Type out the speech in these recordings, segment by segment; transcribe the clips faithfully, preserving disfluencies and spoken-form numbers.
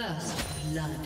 First blood.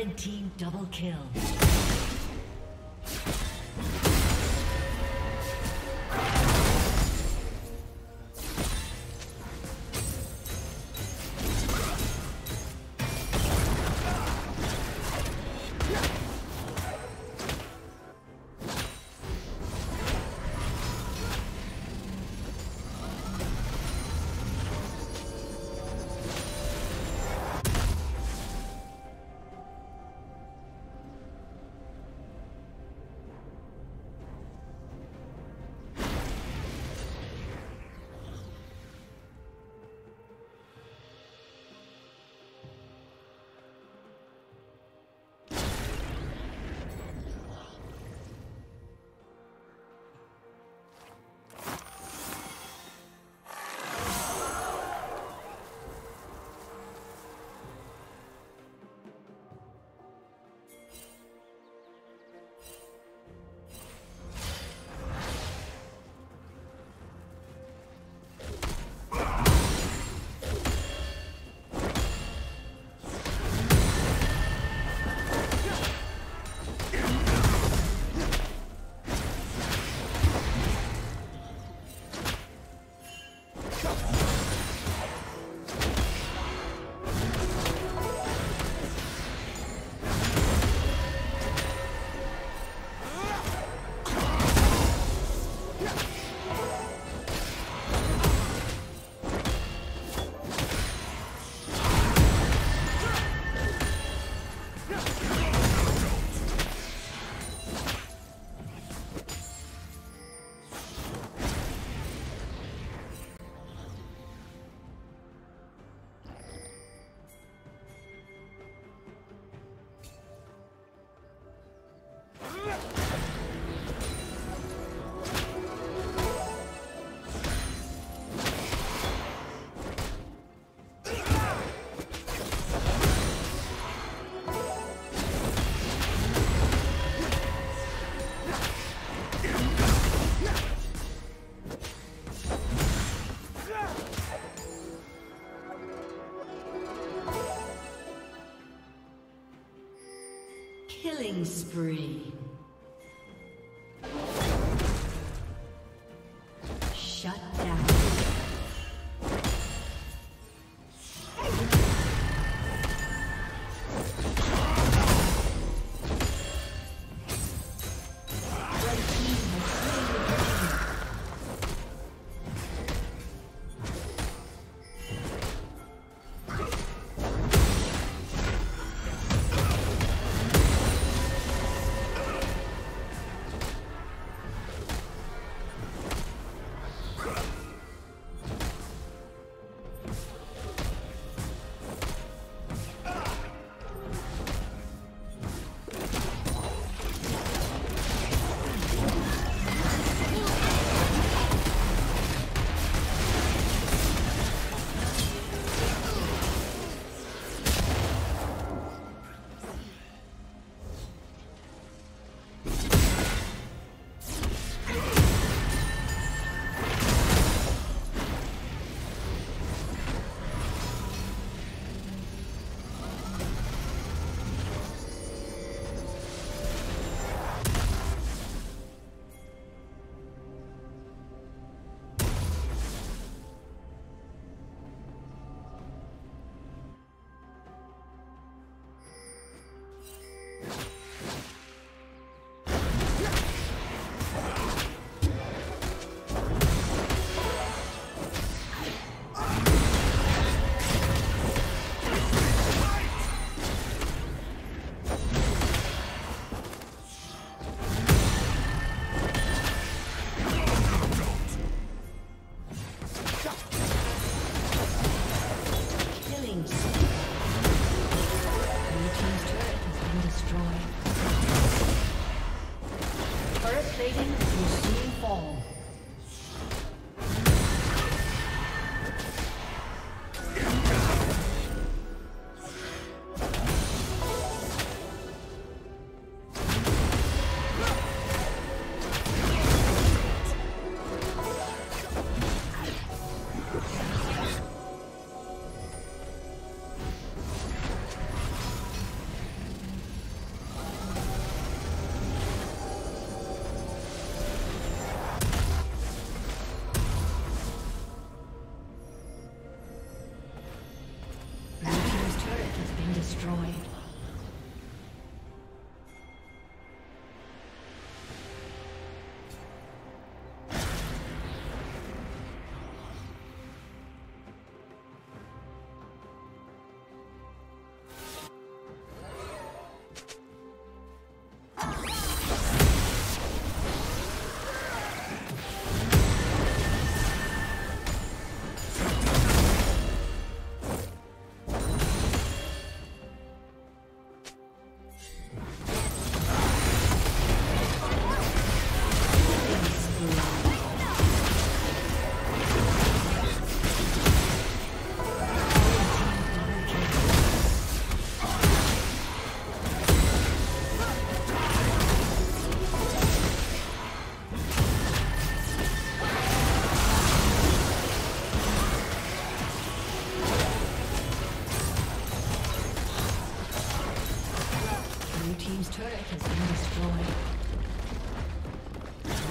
Red team double kill. Killing spree. Shut down. destroyed.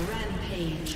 Rampage.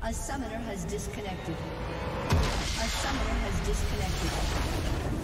A summoner has disconnected. A summoner has disconnected.